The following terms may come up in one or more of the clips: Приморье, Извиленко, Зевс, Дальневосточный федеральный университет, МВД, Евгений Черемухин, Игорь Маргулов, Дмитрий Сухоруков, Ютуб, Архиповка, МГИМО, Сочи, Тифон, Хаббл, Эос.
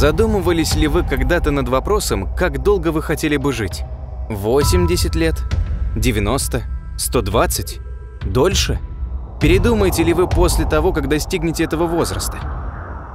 Задумывались ли вы когда-то над вопросом, как долго вы хотели бы жить? 80 лет? 90? 120? Дольше? Передумаете ли вы после того, как достигнете этого возраста?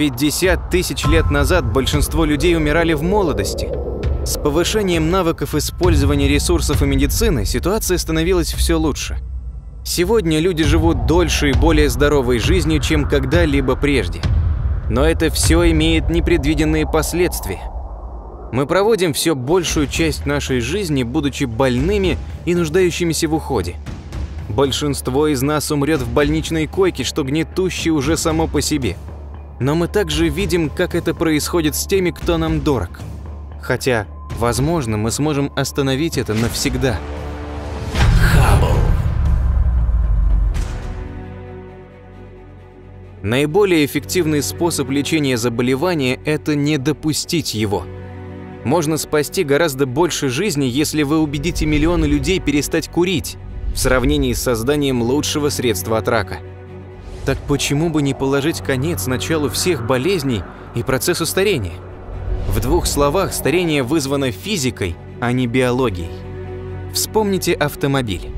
50 тысяч лет назад большинство людей умирали в молодости. С повышением навыков использования ресурсов и медицины ситуация становилась все лучше. Сегодня люди живут дольше и более здоровой жизнью, чем когда-либо прежде. Но это все имеет непредвиденные последствия. Мы проводим все большую часть нашей жизни, будучи больными и нуждающимися в уходе. Большинство из нас умрет в больничной койке, что гнетуще уже само по себе. Но мы также видим, как это происходит с теми, кто нам дорог. Хотя, возможно, мы сможем остановить это навсегда. Хаббл. Наиболее эффективный способ лечения заболевания – это не допустить его. Можно спасти гораздо больше жизни, если вы убедите миллионы людей перестать курить, в сравнении с созданием лучшего средства от рака. Так почему бы не положить конец началу всех болезней и процессу старения? В двух словах, старение вызвано физикой, а не биологией. Вспомните автомобиль.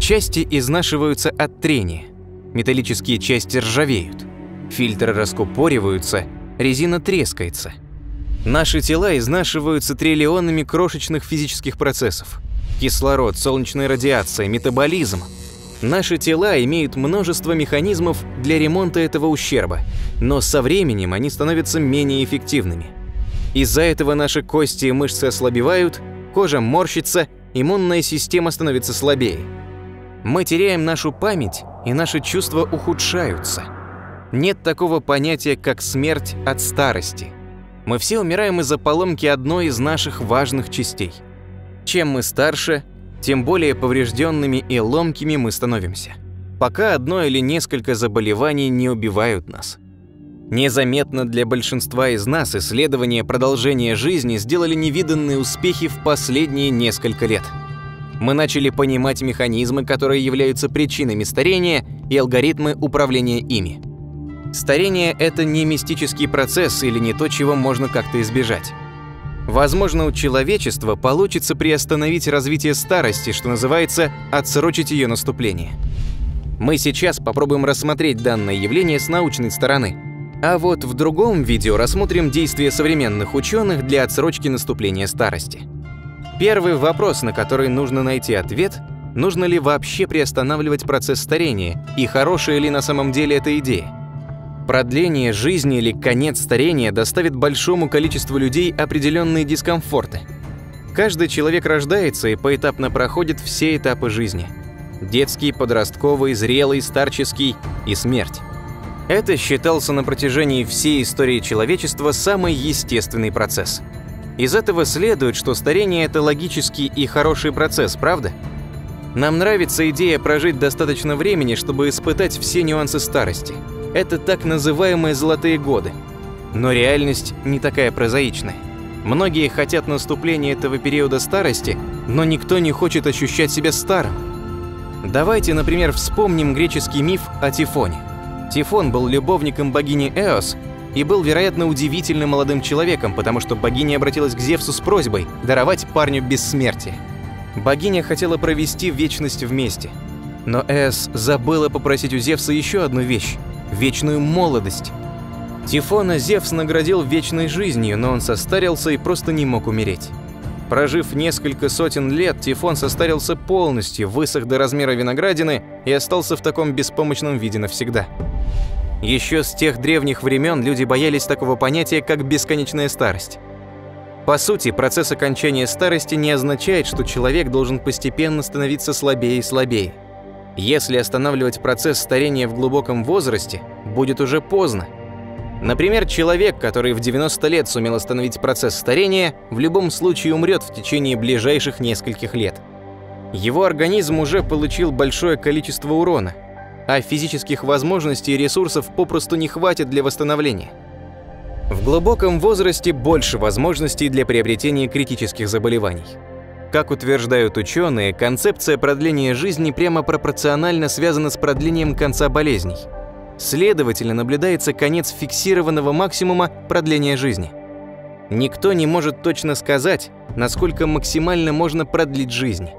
Части изнашиваются от трения, металлические части ржавеют, фильтры раскупориваются, резина трескается. Наши тела изнашиваются триллионами крошечных физических процессов. Кислород, солнечная радиация, метаболизм. Наши тела имеют множество механизмов для ремонта этого ущерба, но со временем они становятся менее эффективными. Из-за этого наши кости и мышцы ослабевают, кожа морщится, иммунная система становится слабее. Мы теряем нашу память, и наши чувства ухудшаются. Нет такого понятия, как смерть от старости. Мы все умираем из-за поломки одной из наших важных частей. Чем мы старше, тем более поврежденными и ломкими мы становимся, пока одно или несколько заболеваний не убивают нас. Незаметно для большинства из нас исследования продолжения жизни сделали невиданные успехи в последние несколько лет. Мы начали понимать механизмы, которые являются причинами старения, и алгоритмы управления ими. Старение – это не мистический процесс или не то, чего можно как-то избежать. Возможно, у человечества получится приостановить развитие старости, что называется, отсрочить ее наступление. Мы сейчас попробуем рассмотреть данное явление с научной стороны. А вот в другом видео рассмотрим действия современных ученых для отсрочки наступления старости. Первый вопрос, на который нужно найти ответ – нужно ли вообще приостанавливать процесс старения, и хорошая ли на самом деле эта идея? Продление жизни или конец старения доставит большому количеству людей определенные дискомфорты. Каждый человек рождается и поэтапно проходит все этапы жизни – детский, подростковый, зрелый, старческий и смерть. Это считался на протяжении всей истории человечества самый естественный процесс. Из этого следует, что старение – это логический и хороший процесс, правда? Нам нравится идея прожить достаточно времени, чтобы испытать все нюансы старости. Это так называемые «золотые годы». Но реальность не такая прозаичная. Многие хотят наступления этого периода старости, но никто не хочет ощущать себя старым. Давайте, например, вспомним греческий миф о Тифоне. Тифон был любовником богини Эос и был, вероятно, удивительно молодым человеком, потому что богиня обратилась к Зевсу с просьбой даровать парню бессмертие. Богиня хотела провести вечность вместе, но Эос забыла попросить у Зевса еще одну вещь – вечную молодость. Тифона Зевс наградил вечной жизнью, но он состарился и просто не мог умереть. Прожив несколько сотен лет, Тифон состарился полностью, высох до размера виноградины и остался в таком беспомощном виде навсегда. Еще с тех древних времен люди боялись такого понятия, как бесконечная старость. По сути, процесс окончания старости не означает, что человек должен постепенно становиться слабее и слабее. Если останавливать процесс старения в глубоком возрасте, будет уже поздно. Например, человек, который в 90 лет сумел остановить процесс старения, в любом случае умрет в течение ближайших нескольких лет. Его организм уже получил большое количество урона, а физических возможностей и ресурсов попросту не хватит для восстановления. В глубоком возрасте больше возможностей для приобретения критических заболеваний. Как утверждают ученые, концепция продления жизни прямо пропорционально связана с продлением конца болезней. Следовательно, наблюдается конец фиксированного максимума продления жизни. Никто не может точно сказать, насколько максимально можно продлить жизнь.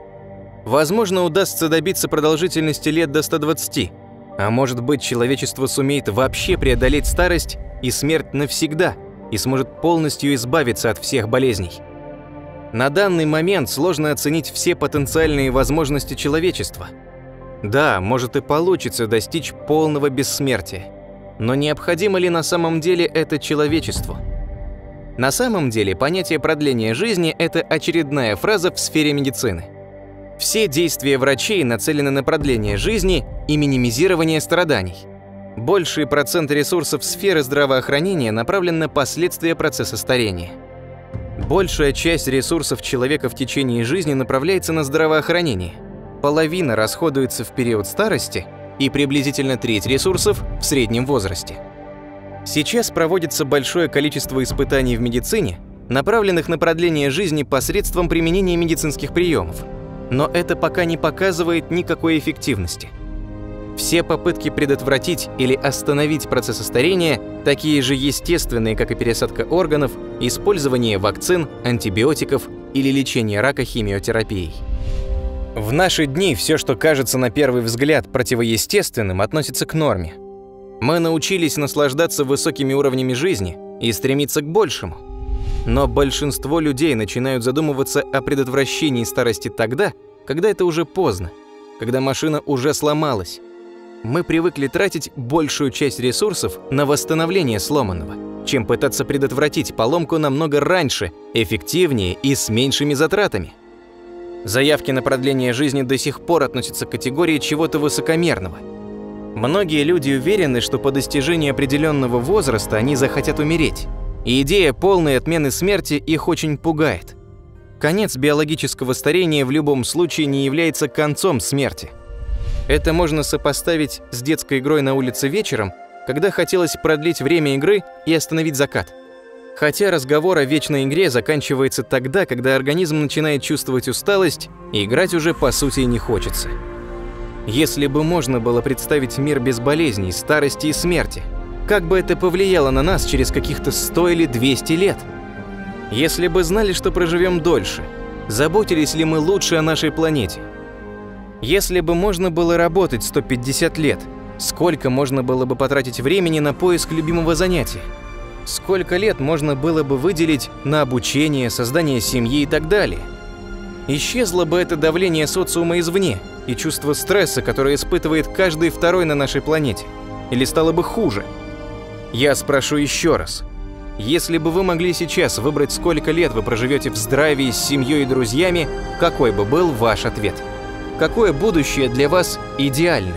Возможно, удастся добиться продолжительности лет до 120, а может быть, человечество сумеет вообще преодолеть старость и смерть навсегда и сможет полностью избавиться от всех болезней. На данный момент сложно оценить все потенциальные возможности человечества. Да, может и получится достичь полного бессмертия, но необходимо ли на самом деле это человечеству? На самом деле понятие продления жизни – это очередная фраза в сфере медицины. Все действия врачей нацелены на продление жизни и минимизирование страданий. Больший процент ресурсов сферы здравоохранения направлен на последствия процесса старения. Большая часть ресурсов человека в течение жизни направляется на здравоохранение. Половина расходуется в период старости и приблизительно треть ресурсов в среднем возрасте. Сейчас проводится большое количество испытаний в медицине, направленных на продление жизни посредством применения медицинских приемов. Но это пока не показывает никакой эффективности. Все попытки предотвратить или остановить процессы старения, такие же естественные, как и пересадка органов, использование вакцин, антибиотиков или лечение рака химиотерапией. В наши дни все, что кажется на первый взгляд противоестественным, относится к норме. Мы научились наслаждаться высокими уровнями жизни и стремиться к большему. Но большинство людей начинают задумываться о предотвращении старости тогда, когда это уже поздно, когда машина уже сломалась. Мы привыкли тратить большую часть ресурсов на восстановление сломанного, чем пытаться предотвратить поломку намного раньше, эффективнее и с меньшими затратами. Заявки на продление жизни до сих пор относятся к категории чего-то высокомерного. Многие люди уверены, что по достижении определенного возраста они захотят умереть, и идея полной отмены смерти их очень пугает. Конец биологического старения в любом случае не является концом смерти. Это можно сопоставить с детской игрой на улице вечером, когда хотелось продлить время игры и остановить закат. Хотя разговор о вечной игре заканчивается тогда, когда организм начинает чувствовать усталость, и играть уже по сути не хочется. Если бы можно было представить мир без болезней, старости и смерти, как бы это повлияло на нас через каких-то 100 или 200 лет? Если бы знали, что проживем дольше, заботились ли мы лучше о нашей планете? Если бы можно было работать 150 лет, сколько можно было бы потратить времени на поиск любимого занятия? Сколько лет можно было бы выделить на обучение, создание семьи и так далее? Исчезло бы это давление социума извне и чувство стресса, которое испытывает каждый второй на нашей планете? Или стало бы хуже? Я спрошу еще раз. Если бы вы могли сейчас выбрать, сколько лет вы проживете в здравии с семьей и друзьями, какой бы был ваш ответ? Какое будущее для вас идеальное?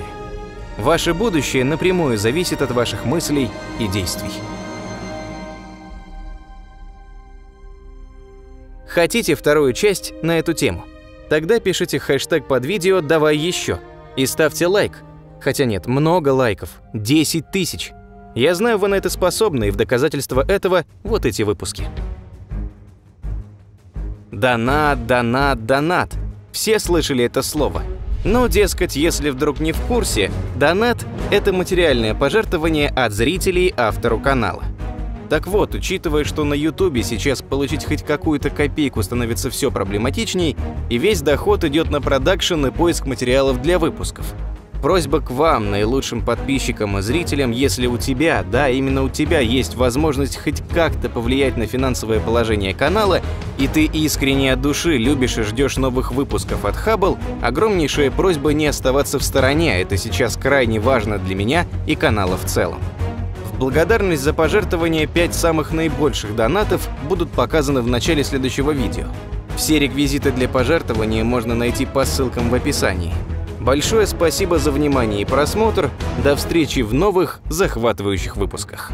Ваше будущее напрямую зависит от ваших мыслей и действий. Хотите вторую часть на эту тему? Тогда пишите хэштег под видео «Давай еще» и ставьте лайк. Хотя нет, много лайков, 10 тысяч. Я знаю, вы на это способны, и в доказательство этого вот эти выпуски. Донат, донат, донат. Все слышали это слово. Но, дескать, если вдруг не в курсе, донат – это материальное пожертвование от зрителей автору канала. Так вот, учитывая, что на Ютубе сейчас получить хоть какую-то копейку становится все проблематичней, и весь доход идет на продакшн и поиск материалов для выпусков. Просьба к вам, наилучшим подписчикам и зрителям, если у тебя, да, именно у тебя есть возможность хоть как-то повлиять на финансовое положение канала, и ты искренне от души любишь и ждешь новых выпусков от Хаббл, огромнейшая просьба не оставаться в стороне, это сейчас крайне важно для меня и канала в целом. В благодарность за пожертвование 5 самых наибольших донатов будут показаны в начале следующего видео. Все реквизиты для пожертвования можно найти по ссылкам в описании. Большое спасибо за внимание и просмотр. До встречи в новых захватывающих выпусках.